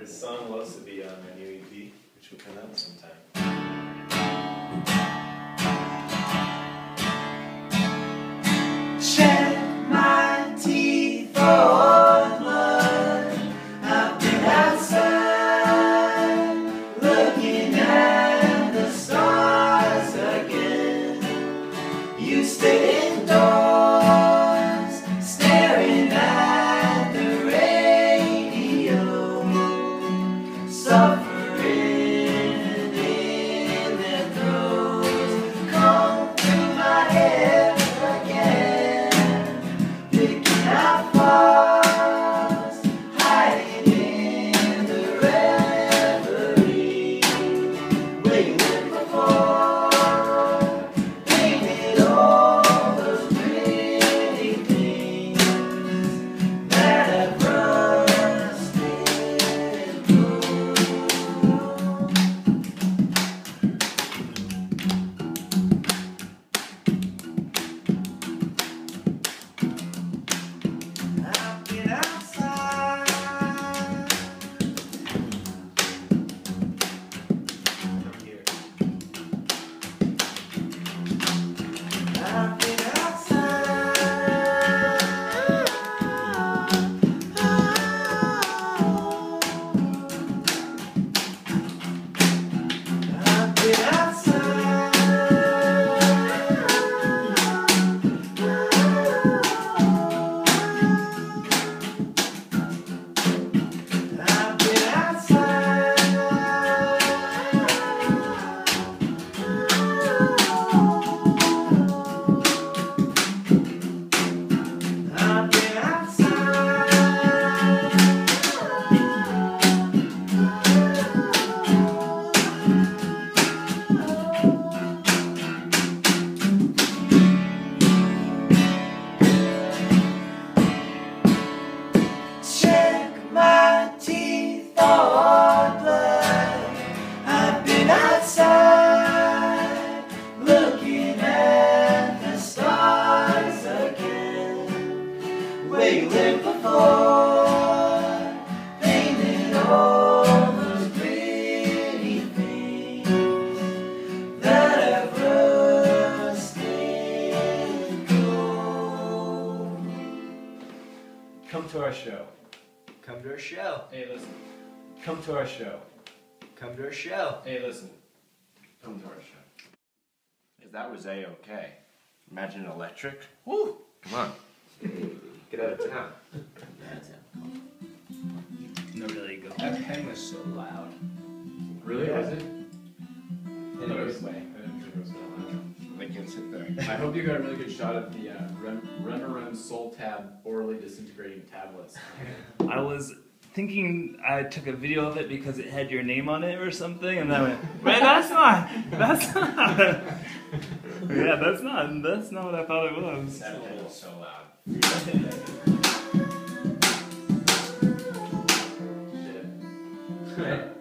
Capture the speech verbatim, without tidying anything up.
This song loves to be on my new E P, which will come out sometime. Shed my teeth for blood. I've been outside looking at the stars again. You stay indoors. Suffering in their throes, come through my head again, picking out flaws, hiding in the reverie, where you went before, painted all those pretty things that have you lived before, painted all those pretty things that have rusted gold. Come to our show. Come to our show. Hey, listen. Come to our show. Come to our show. Hey, listen. Come to our show. If that was A-okay, imagine electric. Woo! Come on. Get out of town. Get out of town. No, really go. That pen was so loud. Really, yeah. Was it? In no, a good way. I didn't think it was so loud. I can't sit there. I hope you got a really good shot of the uh, Rem Remerin Soul Tab orally disintegrating tablets. I was thinking I took a video of it because it had your name on it or something, and then I went, "Wait, that's not. That's not." Yeah, that's not, that's not what I thought it was. That pen was so loud. Shit. Right?